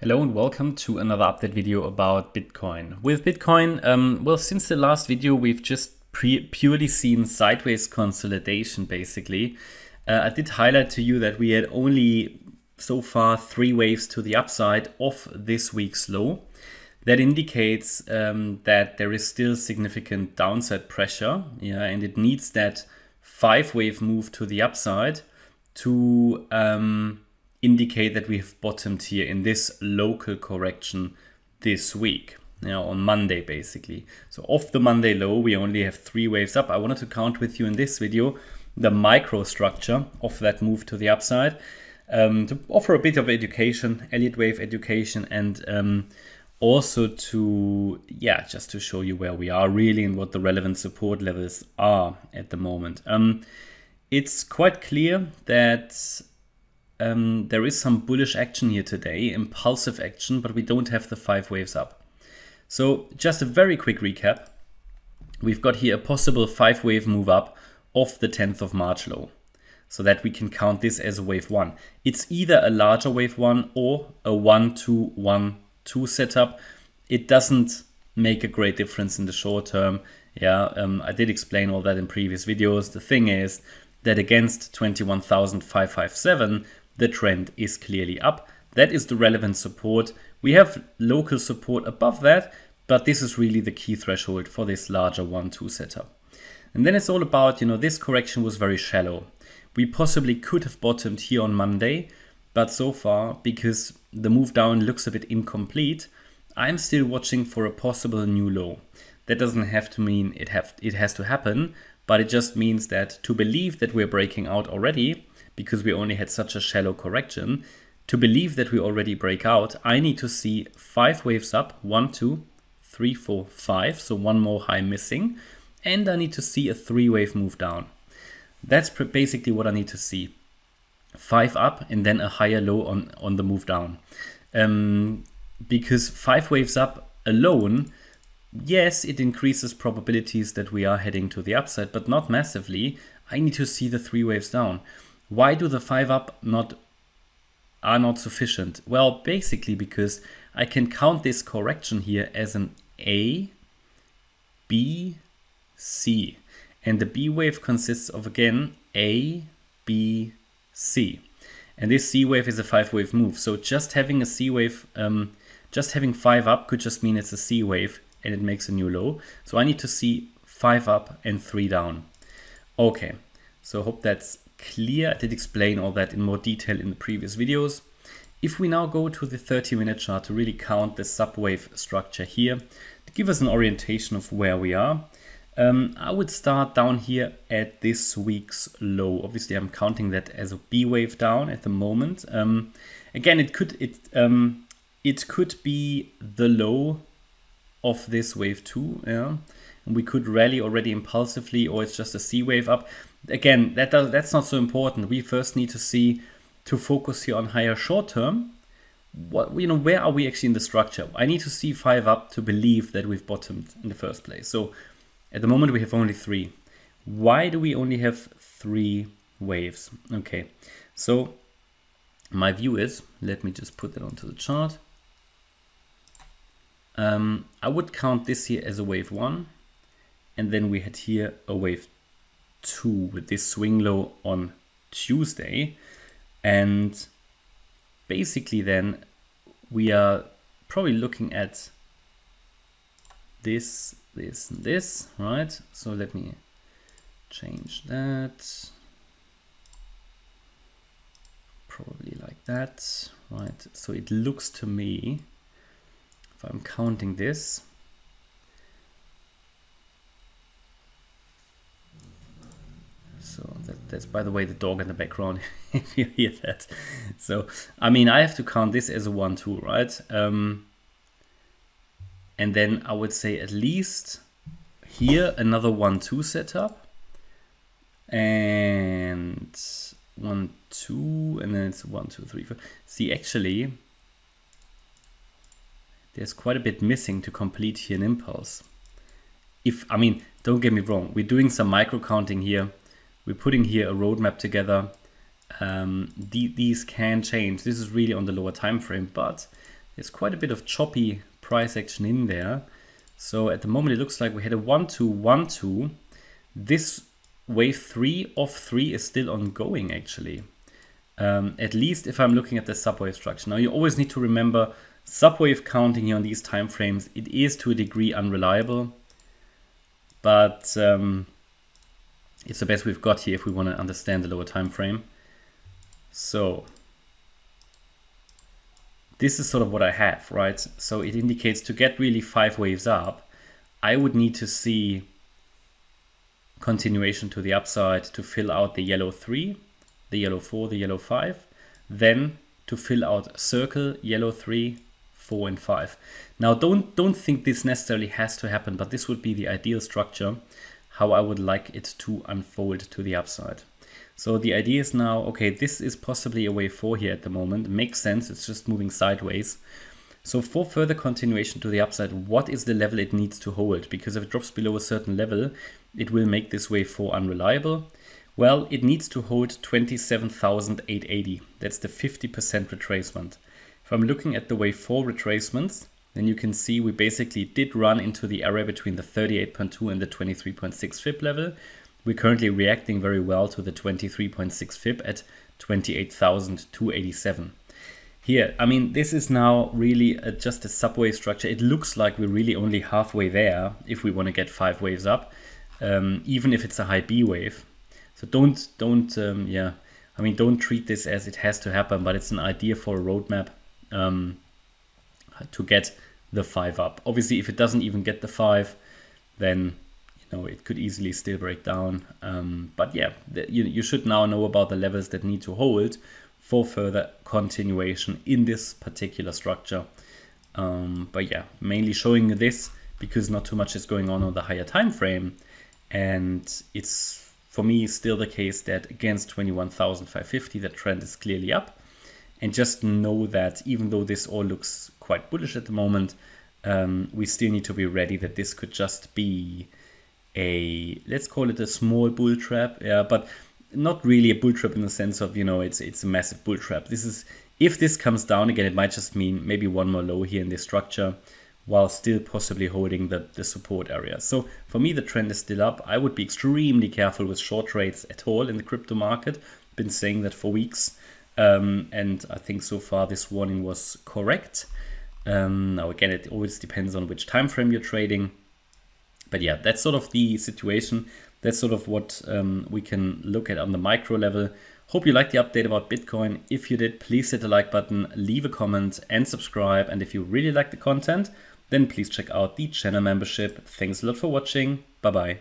Hello and welcome to another update video about Bitcoin. With Bitcoin, well, since the last video, we've just purely seen sideways consolidation, basically. I did highlight to you that we had only so far 3 waves to the upside off this week's low. That indicates that there is still significant downside pressure, and it needs that 5-wave move to the upside to indicate that we have bottomed here in this local correction this week, on Monday basically. So off the Monday low, we only have 3 waves up. I wanted to count with you in this video the microstructure of that move to the upside to offer a bit of education, Elliott Wave education, and also to, just to show you where we are really and what the relevant support levels are at the moment. It's quite clear that there is some bullish action here today, impulsive action, but we don't have the 5 waves up. So just a very quick recap. We've got here a possible 5-wave move up off the 10th of March low, so that we can count this as a wave 1. It's either a larger wave 1 or a 1-2-1-2 setup. It doesn't make a great difference in the short term. I did explain all that in previous videos. The thing is that against 21,557, the trend is clearly up. That is the relevant support. We have local support above that, but this is really the key threshold for this larger 1-2 setup. And then it's all about, this correction was very shallow. We possibly could have bottomed here on Monday, but so far, because the move down looks a bit incomplete, I'm still watching for a possible new low. That doesn't have to mean it has to happen, but it just means that to believe that we're breaking out already, because we only had such a shallow correction, to believe that we already break out, I need to see 5 waves up, 1, 2, 3, 4, 5, so 1 more high missing, and I need to see a 3-wave move down. That's basically what I need to see. 5 up and then a higher low on the move down. Because 5 waves up alone, yes, it increases probabilities that we are heading to the upside, but not massively. I need to see the 3 waves down. Why do the 5 up are not sufficient? Well, basically because I can count this correction here as an A, B, C. And the B wave consists of, again, A, B, C. And this C wave is a 5-wave move. So just having a C wave, just having 5 up could just mean it's a C wave, and it makes a new low. So I need to see 5 up and 3 down. Okay, so I hope that's clear. I did explain all that in more detail in the previous videos. If we now go to the 30-minute chart to really count the subwave structure here, to give us an orientation of where we are, I would start down here at this week's low. Obviously, I'm counting that as a B wave down at the moment. Again, it could be the low of this wave 2, and we could rally already impulsively, or it's just a C wave up. Again, that's not so important. We first need to see, to focus here on higher short term, where are we actually in the structure? I need to see 5 up to believe that we've bottomed in the first place. So at the moment we have only 3. Why do we only have 3 waves? Okay, so my view is, let me just put that onto the chart. I would count this here as a wave 1, and then we had here a wave 2 with this swing low on Tuesday, and basically then we are probably looking at this, this, and this, right? So let me change that, probably like that, right? So it looks to me, if I'm counting this, so that's, by the way, the dog in the background, if you hear that. So, I mean, I have to count this as a 1-2, right? And then I would say at least here another 1-2 setup, and 1-2, and then it's 1-2-3-4. See, actually, there's quite a bit missing to complete here an impulse. I mean, don't get me wrong, we're doing some micro counting here. We're putting here a roadmap together. These can change. This is really on the lower time frame, but There's quite a bit of choppy price action in there. So at the moment, it looks like we had a 1-2-1-2. This wave 3 of 3 is still ongoing, actually. At least if I'm looking at the subwave structure. Now, you always need to remember subwave counting here on these time frames. It is to a degree unreliable, but it's the best we've got here if we want to understand the lower time frame. So this is sort of what I have, right? So it indicates to get really 5 waves up, I would need to see continuation to the upside to fill out the yellow 3, the yellow 4, the yellow 5, then to fill out circle, yellow 3, 4 and 5. Now don't think this necessarily has to happen, but this would be the ideal structure, how I would like it to unfold to the upside. So the idea is now, okay, this is possibly a wave 4 here at the moment. Makes sense, it's just moving sideways. So for further continuation to the upside, what is the level it needs to hold? Because if it drops below a certain level, it will make this wave 4 unreliable. Well, it needs to hold 27,880. That's the 50% retracement. If I'm looking at the wave 4 retracements, then you can see we basically did run into the area between the 38.2 and the 23.6 FIB level. We're currently reacting very well to the 23.6 FIB at 28,287. Here, I mean, this is now really just a subwave structure. It looks like we're really only halfway there if we want to get 5 waves up, even if it's a high B wave. So don't treat this as it has to happen, but it's an idea for a roadmap to get the 5 up. Obviously, if it doesn't even get the 5, then no, it could easily still break down, but yeah, you should now know about the levels that need to hold for further continuation in this particular structure. But yeah, mainly showing you this because not too much is going on the higher time frame, and it's for me still the case that against 21,550 the trend is clearly up, and just know that even though this all looks quite bullish at the moment, we still need to be ready that this could just be a, let's call it a small bull trap, yeah, but not really a bull trap in the sense of, you know, it's a massive bull trap. This is, if this comes down again, it might just mean maybe one more low here in this structure while still possibly holding the support area. So for me, the trend is still up. I would be extremely careful with short trades at all in the crypto market. Been saying that for weeks, and I think so far this warning was correct. Now again, it always depends on which time frame you're trading. But yeah, that's sort of the situation. That's sort of what we can look at on the micro level. Hope you liked the update about Bitcoin. If you did, please hit the like button, leave a comment and subscribe. And if you really like the content, then please check out the channel membership. Thanks a lot for watching. Bye-bye.